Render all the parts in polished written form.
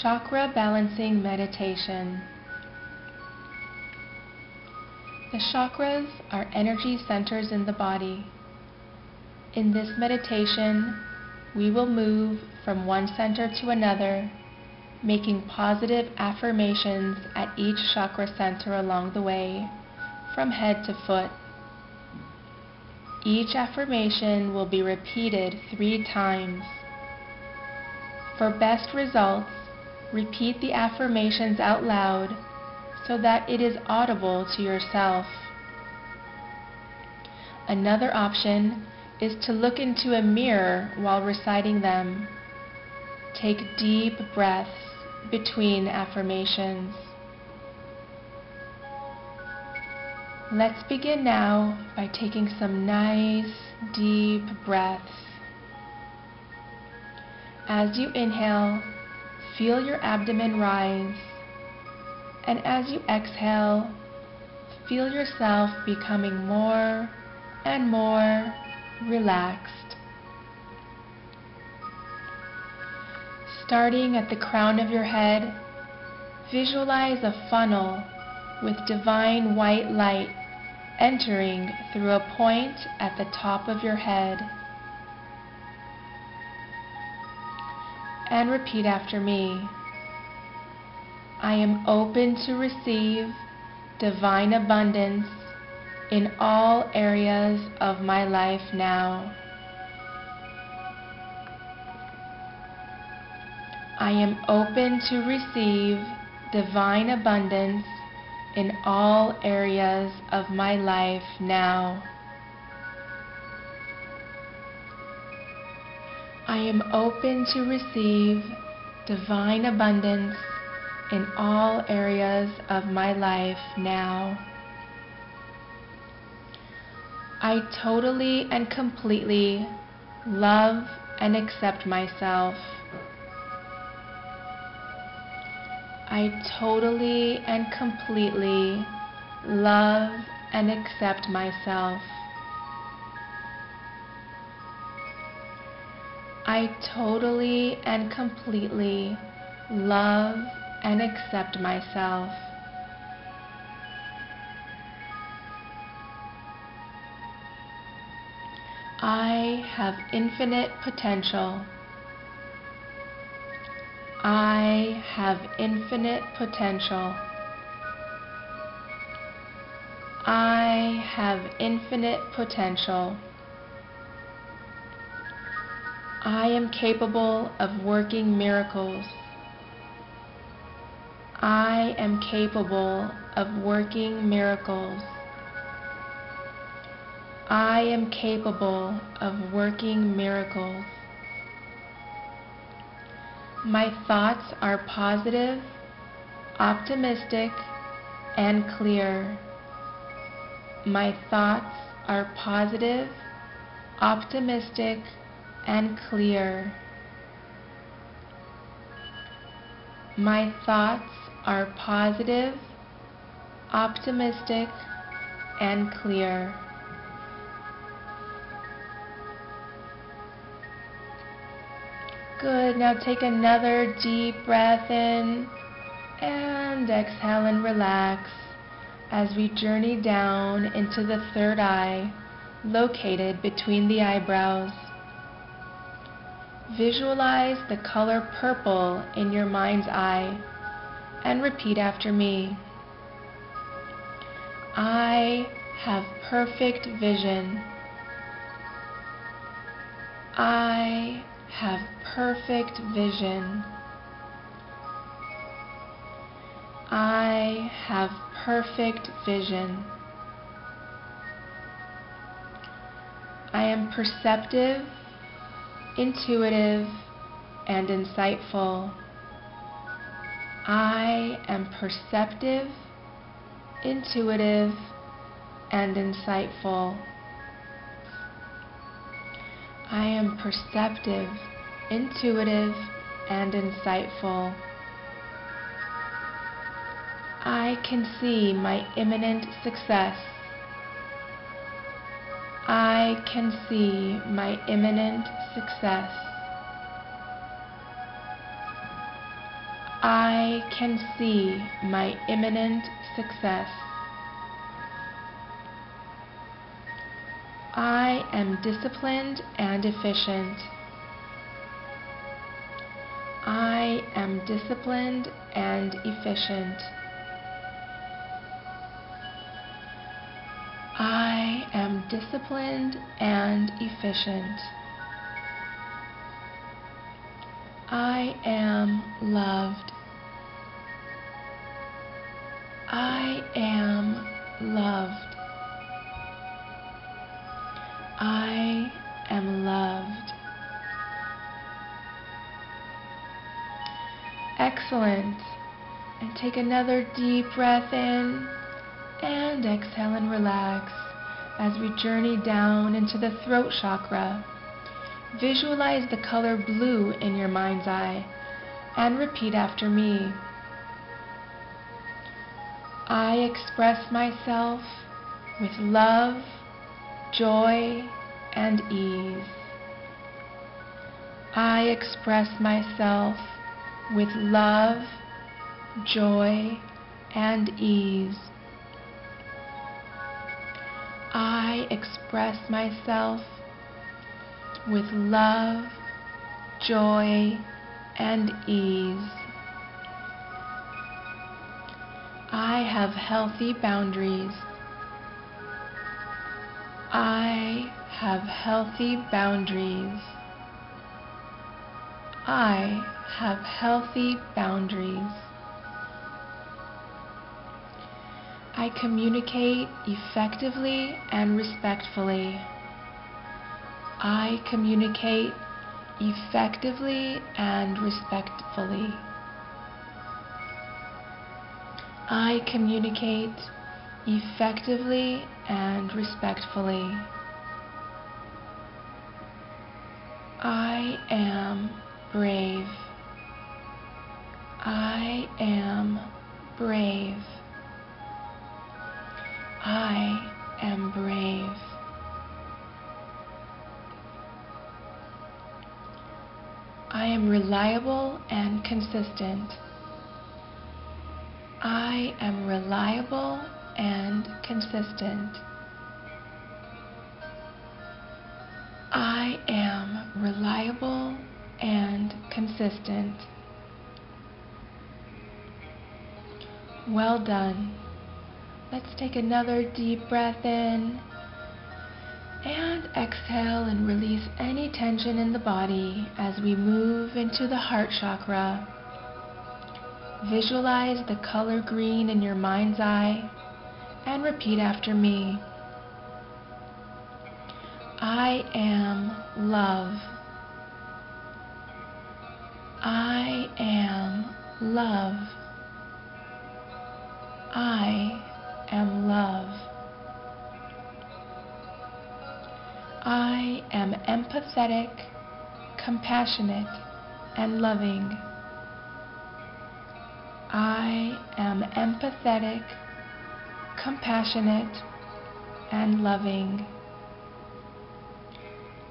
Chakra balancing meditation. The chakras are energy centers in the body. In this meditation, we will move from one center to another, making positive affirmations at each chakra center along the way, from head to foot. Each affirmation will be repeated 3 times. For best results, repeat the affirmations out loud so that it is audible to yourself. Another option is to look into a mirror while reciting them. Take deep breaths between affirmations. Let's begin now by taking some nice deep breaths. As you inhale, feel your abdomen rise, and as you exhale, feel yourself becoming more and more relaxed. Starting at the crown of your head, visualize a funnel with divine white light entering through a point at the top of your head. And repeat after me. I am open to receive divine abundance in all areas of my life now. I am open to receive divine abundance in all areas of my life now. I am open to receive divine abundance in all areas of my life now. I totally and completely love and accept myself. I totally and completely love and accept myself. I totally and completely love and accept myself. I have infinite potential. I have infinite potential. I have infinite potential. I am capable of working miracles. I am capable of working miracles. I am capable of working miracles. My thoughts are positive, optimistic, and clear. My thoughts are positive, optimistic, and clear. My thoughts are positive, optimistic, and clear. Good. Now take another deep breath in and exhale and relax as we journey down into the third eye, located between the eyebrows. Visualize the color purple in your mind's eye and repeat after me. I have perfect vision. I have perfect vision. I have perfect vision. I am perceptive, intuitive, and insightful. I am perceptive, intuitive, and insightful. I am perceptive, intuitive, and insightful. I can see my imminent success. I can see my imminent success. I can see my imminent success. I am disciplined and efficient. I am disciplined and efficient. I am disciplined and efficient. I am loved. I am loved. I am loved. Excellent. And take another deep breath in and exhale and relax as we journey down into the throat chakra. Visualize the color blue in your mind's eye and repeat after me. I express myself with love, joy, and ease. I express myself with love, joy, and ease. I express myself with love, joy, and ease. I have healthy boundaries. I have healthy boundaries. I have healthy boundaries. I communicate effectively and respectfully. I communicate effectively and respectfully. I communicate effectively and respectfully. I am brave. I am brave. I am brave. I am reliable and consistent. I am reliable and consistent. I am reliable and consistent. Well done. Let's take another deep breath in and exhale and release any tension in the body as we move into the heart chakra. Visualize the color green in your mind's eye and repeat after me. I am love. I am love. I am love. I am empathetic, compassionate, and loving. I am empathetic, compassionate, and loving.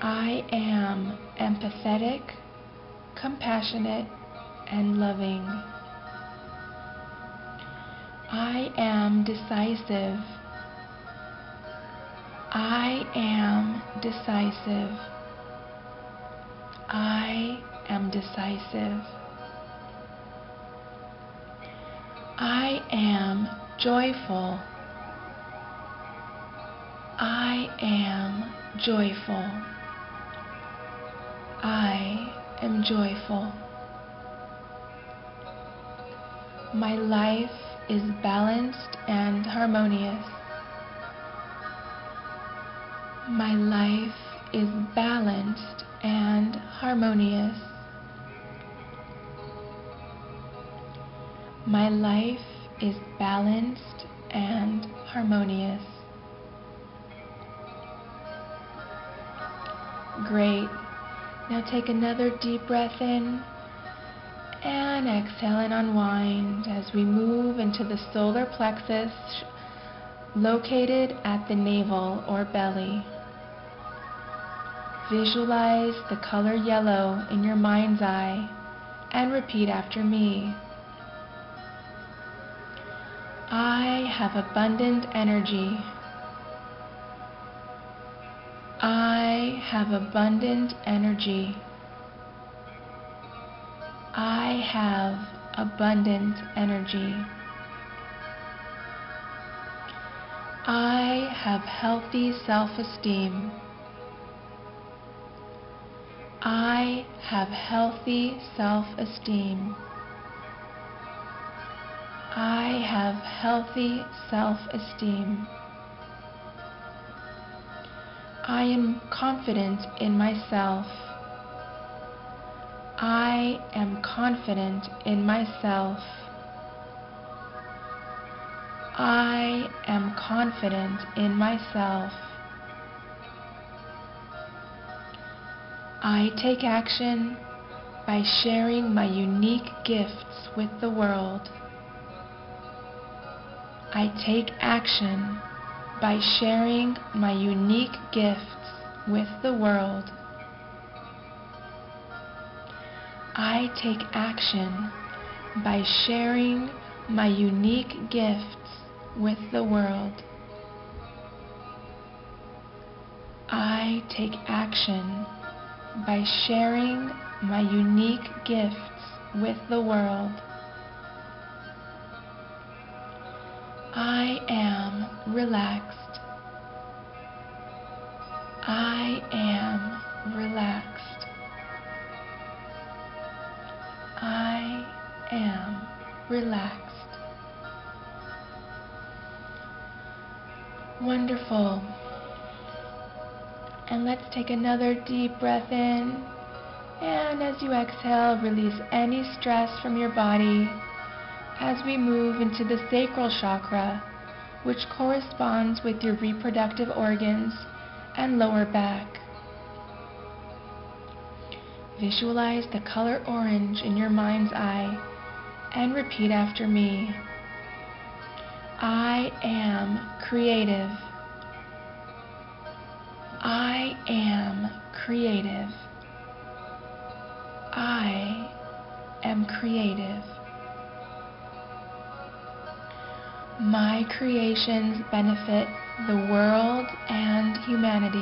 I am empathetic, compassionate, and loving. I am decisive. I am decisive. I am decisive. I am joyful. I am joyful. I am joyful. My life is balanced and harmonious. My life is balanced and harmonious. My life is balanced and harmonious. Great. Now take another deep breath in and exhale and unwind as we move into the solar plexus located at the navel or belly. Visualize the color yellow in your mind's eye and repeat after me. I have abundant energy. I have abundant energy. I have abundant energy. I have healthy self-esteem. I have healthy self-esteem. I have healthy self-esteem. I am confident in myself. I am confident in myself. I am confident in myself. I take action by sharing my unique gifts with the world. I take action by sharing my unique gifts with the world. I take action by sharing my unique gifts with the world. I take action by sharing my unique gifts with the world. I am relaxed. I am relaxed. I am relaxed. Wonderful. And let's take another deep breath in. And as you exhale, release any stress from your body. As we move into the sacral chakra, which corresponds with your reproductive organs and lower back. Visualize the color orange in your mind's eye and repeat after me. I am creative. I am creative. I am creative. My creations benefit the world and humanity.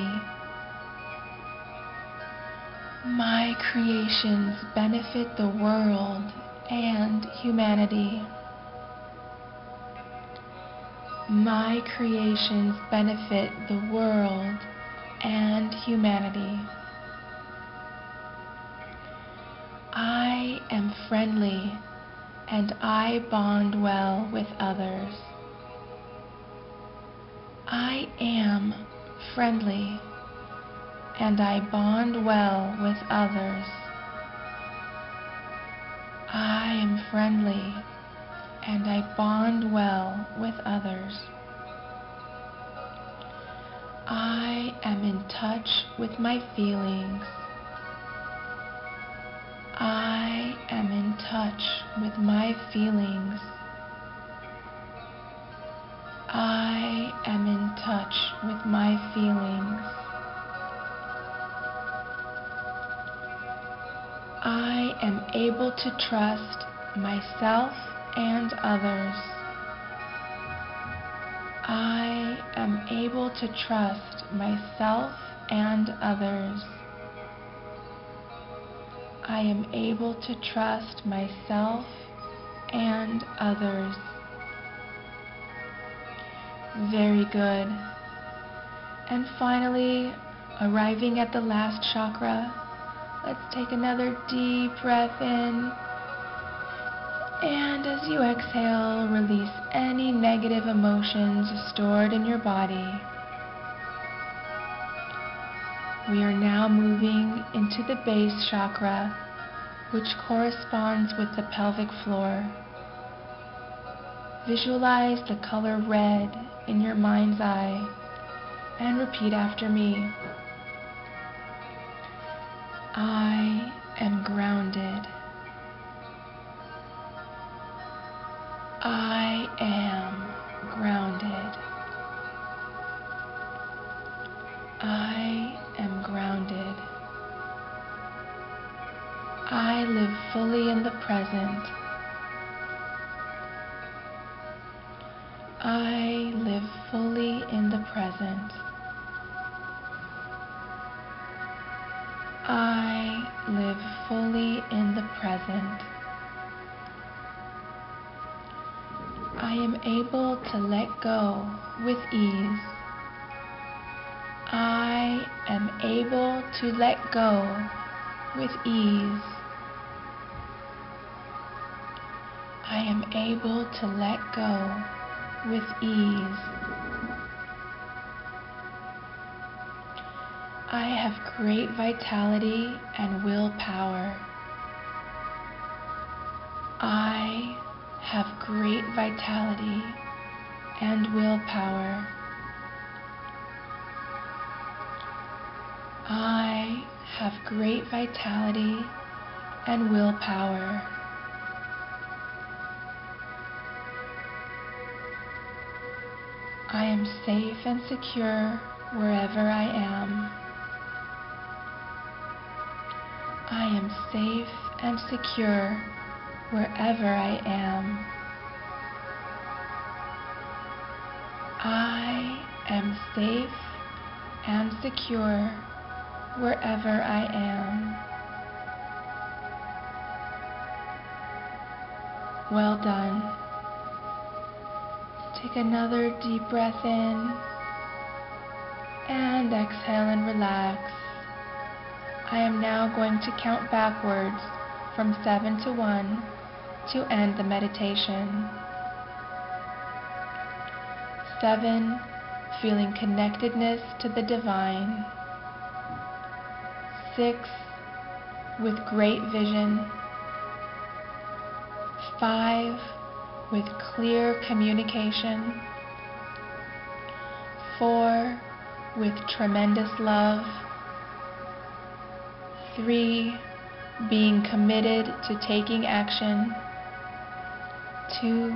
My creations benefit the world and humanity. My creations benefit the world and humanity. I am friendly and I bond well with others. I am friendly and I bond well with others. I am friendly and I bond well with others. I am in touch with my feelings. I am in touch with my feelings. I am in touch with my feelings. I am able to trust myself and others. I am able to trust myself and others. I am able to trust myself and others. Very good. And finally, arriving at the last chakra, let's take another deep breath in. And as you exhale, release any negative emotions stored in your body. We are now moving into the base chakra, which corresponds with the pelvic floor. Visualize the color red in your mind's eye and repeat after me. I am grounded. I am grounded. I am grounded. I live fully in the present. I live fully in the present. I live fully in the present. I am able to let go with ease. I am able to let go with ease. I am able to let go with ease. I have great vitality and willpower. I have great vitality and willpower. I have great vitality and willpower. I am safe and secure wherever I am. I am safe and secure wherever I am. I am safe and secure wherever I am. Well done. Take another deep breath in and exhale and relax. I am now going to count backwards from 7 to 1 to end the meditation. 7, feeling connectedness to the divine. 6, with great vision. 5, with clear communication. 4, with tremendous love. 3, being committed to taking action. 2,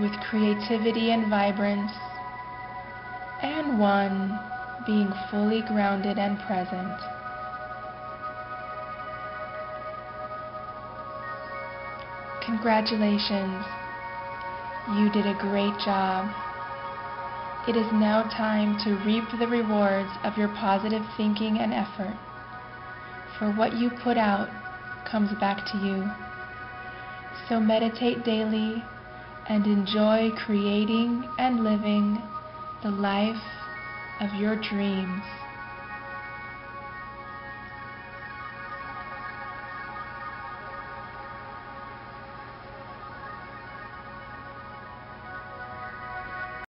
with creativity and vibrance. And 1, being fully grounded and present. Congratulations. You did a great job. It is now time to reap the rewards of your positive thinking and effort. For what you put out comes back to you. So meditate daily and enjoy creating and living the life of your dreams.